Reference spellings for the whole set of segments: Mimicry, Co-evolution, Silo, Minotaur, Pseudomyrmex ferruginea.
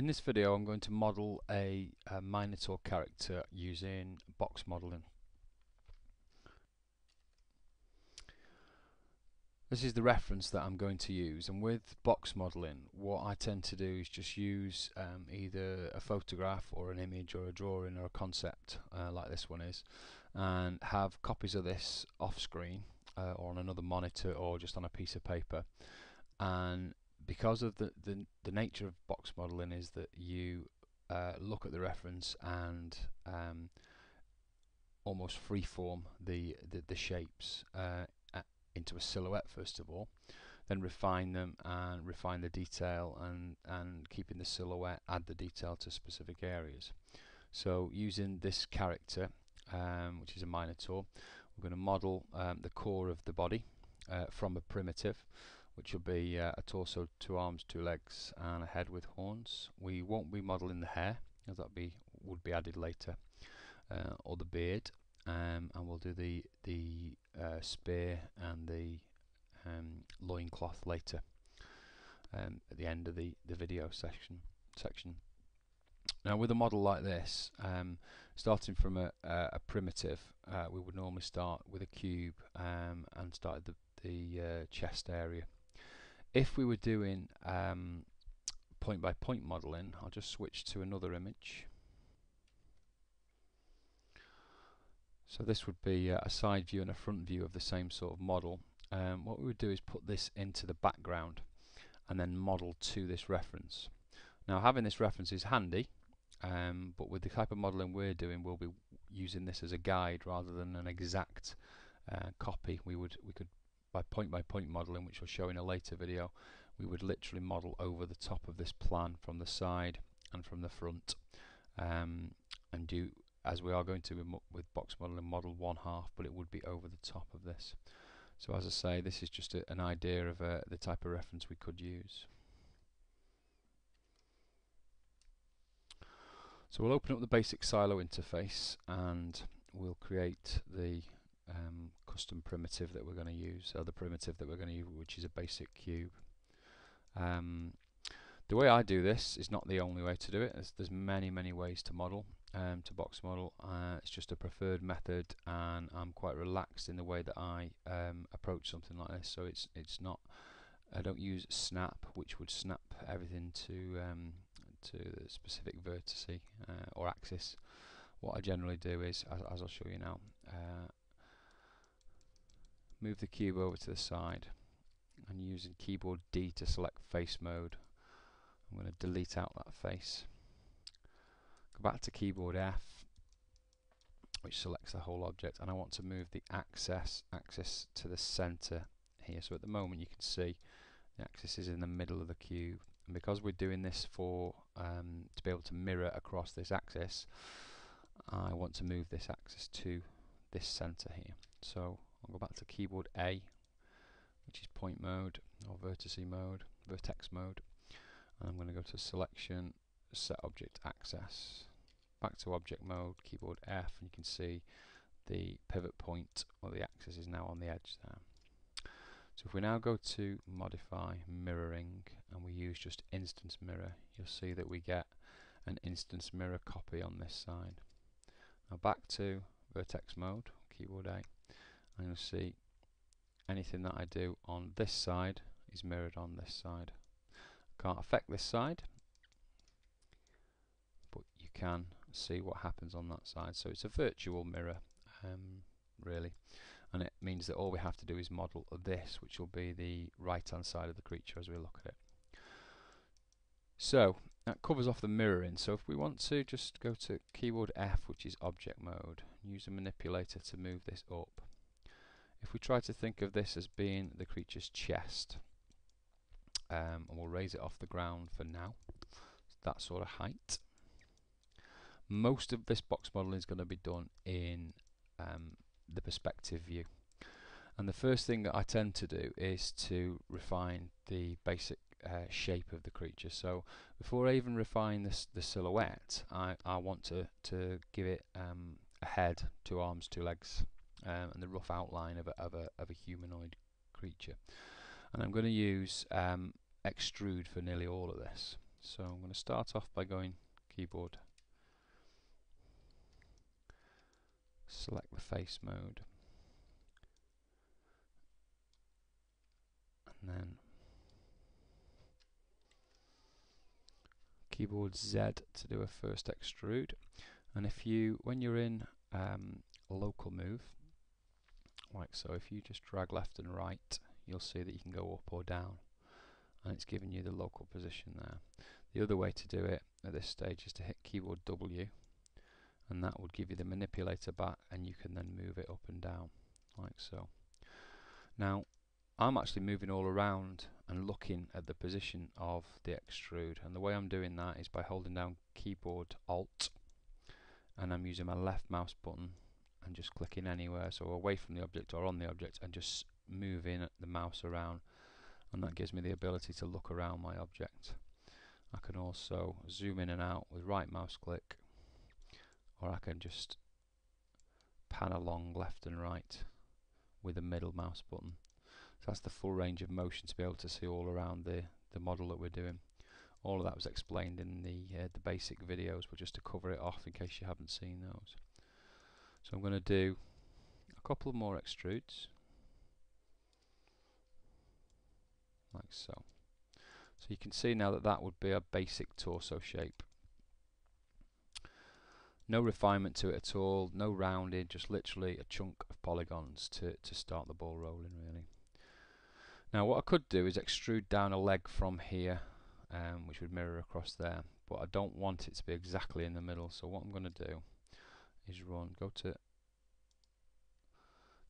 In this video I'm going to model a Minotaur character using box modeling. This is the reference that I'm going to use, and with box modeling what I tend to do is just use either a photograph or an image or a drawing or a concept like this one is, and have copies of this off screen or on another monitor or just on a piece of paper. And because of the nature of box modeling is that you look at the reference and almost freeform the shapes into a silhouette first of all, then refine them and refine the detail, and keeping the silhouette, add the detail to specific areas. So using this character, which is a Minotaur, we're going to model the core of the body from a primitive, which will be a torso, two arms, two legs and a head with horns. We won't be modelling the hair, as that would be added later, or the beard, and we'll do the spear and the loincloth later, at the end of the video section. Now with a model like this, starting from a primitive, we would normally start with a cube and start the chest area. If we were doing point by point modeling, I'll just switch to another image. So this would be a side view and a front view of the same sort of model. What we would do is put this into the background and then model to this reference. Now having this reference is handy, but with the type of modeling we're doing, we'll be using this as a guide rather than an exact copy. We could by point modeling, which we'll show in a later video, we would literally model over the top of this plan from the side and from the front, and do, as we are going to with box modeling, model one half, but it would be over the top of this. So as I say, this is just an idea of the type of reference we could use. So we'll open up the basic Silo interface and we'll create the custom primitive that we're going to use, or the primitive that we're going to use, which is a basic cube. The way I do this is not the only way to do it. There's many ways to model, to box model. It's just a preferred method, and I'm quite relaxed in the way that I approach something like this. So it's not, I don't use snap, which would snap everything to the specific vertex or axis. What I generally do is, as I'll show you now, move the cube over to the side, and using keyboard D to select face mode, I'm going to delete out that face. Go back to keyboard F, which selects the whole object, and I want to move the axis to the center here. So at the moment you can see the axis is in the middle of the cube, and because we're doing this for to be able to mirror across this axis, I want to move this axis to this center here. So I'll go back to keyboard A, which is point mode or vertex mode, and I'm going to go to selection, set object access, back to object mode, keyboard F, and you can see the pivot point or the axis is now on the edge there. So if we now go to modify mirroring and we use just instance mirror, you'll see that we get an instance mirror copy on this side. Now back to vertex mode, keyboard A. I'm going to see anything that I do on this side is mirrored on this side. Can't affect this side, but you can see what happens on that side. So it's a virtual mirror, really, and it means that all we have to do is model this, which will be the right hand side of the creature as we look at it. So that covers off the mirroring. So if we want to just go to keyboard F, which is object mode, use a manipulator to move this up. If we try to think of this as being the creature's chest, and we'll raise it off the ground for now, that sort of height. Most of this box modeling is going to be done in the perspective view, and the first thing that I tend to do is to refine the basic shape of the creature. So before I even refine the silhouette, I want to give it a head, two arms, two legs, and the rough outline of a humanoid creature, and I'm going to use extrude for nearly all of this. So I'm going to start off by going keyboard, select the face mode, and then keyboard Z to do a first extrude. And if you, when you're in local move, like so, if you just drag left and right, you'll see that you can go up or down, and it's giving you the local position there. The other way to do it at this stage is to hit keyboard W, and that would give you the manipulator back, and you can then move it up and down like so. Now I'm actually moving all around and looking at the position of the extrude, and the way I'm doing that is by holding down keyboard Alt, and I'm using my left mouse button and just clicking anywhere, so away from the object or on the object, and just moving the mouse around, and that gives me the ability to look around my object. I can also zoom in and out with right mouse click, or I can just pan along left and right with the middle mouse button. So that's the full range of motion to be able to see all around the model that we're doing. All of that was explained in the basic videos, but just to cover it off in case you haven't seen those. So I'm going to do a couple more extrudes like so. So you can see now that that would be a basic torso shape. No refinement to it at all, no rounding, just literally a chunk of polygons to start the ball rolling really. Now what I could do is extrude down a leg from here, which would mirror across there, but I don't want it to be exactly in the middle. So what I'm going to do is go to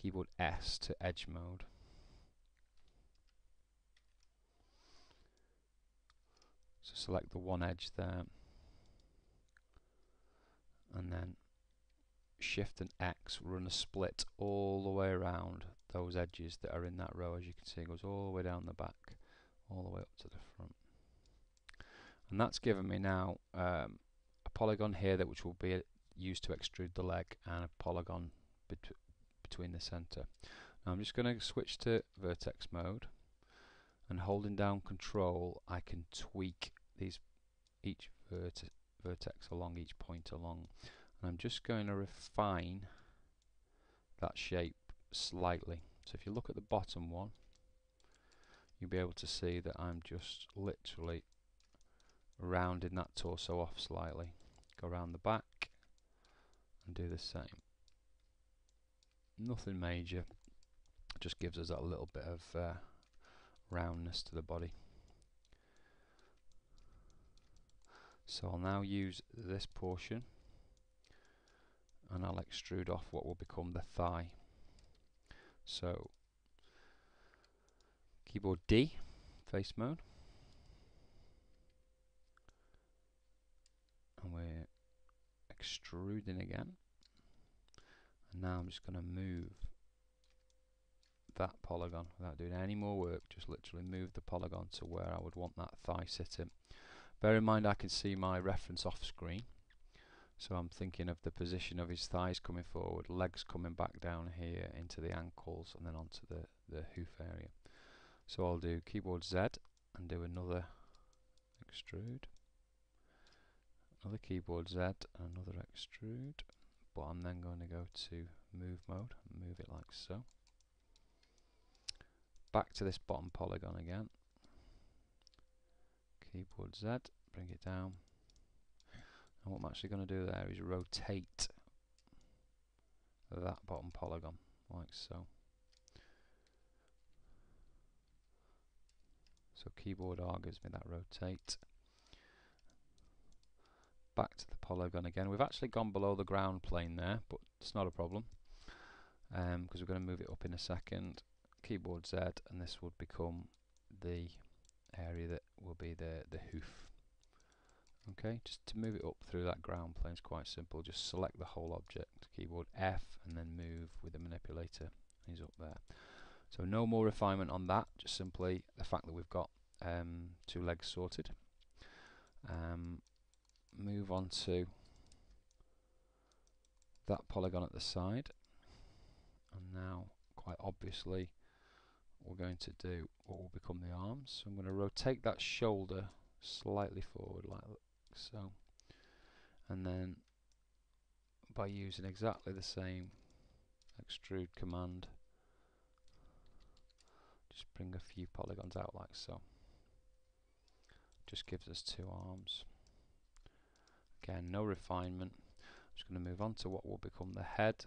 keyboard S to edge mode, so select the one edge there, and then shift and X, run a split all the way around those edges that are in that row. As you can see, it goes all the way down the back, all the way up to the front, and that's given me now a polygon here that which will be used to extrude the leg, and a polygon between the center. Now I'm just going to switch to vertex mode, and holding down control I can tweak these each vertex along, each point along, and I'm just going to refine that shape slightly. So if you look at the bottom one, you'll be able to see that I'm just literally rounding that torso off slightly. Go around the back and do the same. Nothing major, just gives us that little bit of roundness to the body. So I'll now use this portion, and I'll extrude off what will become the thigh. So keyboard D, face mode, and we're extruding again, and now I'm just going to move that polygon without doing any more work, just literally move the polygon to where I would want that thigh sitting. Bear in mind I can see my reference off screen, so I'm thinking of the position of his thighs coming forward, legs coming back down here into the ankles, and then onto the hoof area. So I'll do keyboard Z and do another extrude, another keyboard Z, another extrude, but I'm then going to go to move mode and move it like so, back to this bottom polygon again, keyboard Z, bring it down, and what I'm actually going to do there is rotate that bottom polygon like so. So keyboard R gives me that rotate, back to the polygon again. We've actually gone below the ground plane there, but it's not a problem because we're going to move it up in a second. Keyboard Z, and this would become the area that will be the hoof. Okay, just to move it up through that ground plane is quite simple. Just select the whole object, keyboard F, and then move with the manipulator. He's up there. So no more refinement on that, just simply the fact that we've got two legs sorted. Move on to that polygon at the side, and now quite obviously we're going to do what will become the arms. So I'm going to rotate that shoulder slightly forward like so, and then by using exactly the same extrude command, just bring a few polygons out like so. Just gives us two arms. Again, no refinement. I'm just going to move on to what will become the head,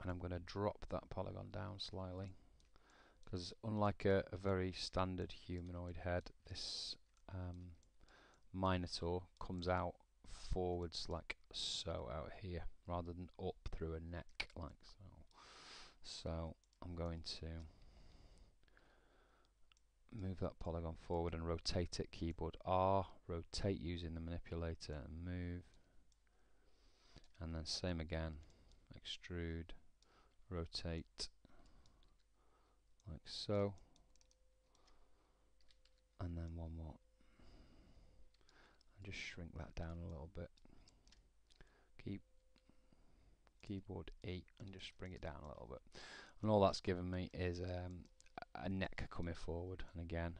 and I'm going to drop that polygon down slightly, because unlike a very standard humanoid head, this Minotaur comes out forwards like so out here, rather than up through a neck like so. So I'm going to move that polygon forward and rotate it. Keyboard R, rotate using the manipulator and move, and then same again, extrude, rotate like so, and then one more, and just shrink that down a little bit. Keyboard E and just bring it down a little bit, and all that's given me is a neck coming forward, and again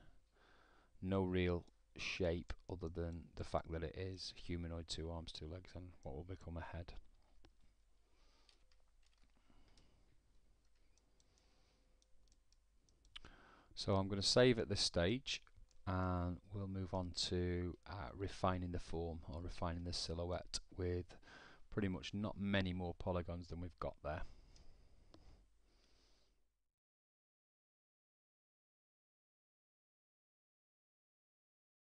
no real shape other than the fact that it is humanoid, two arms, two legs, and what will become a head. So I'm going to save at this stage, and we'll move on to refining the form, or refining the silhouette, with pretty much not many more polygons than we've got there.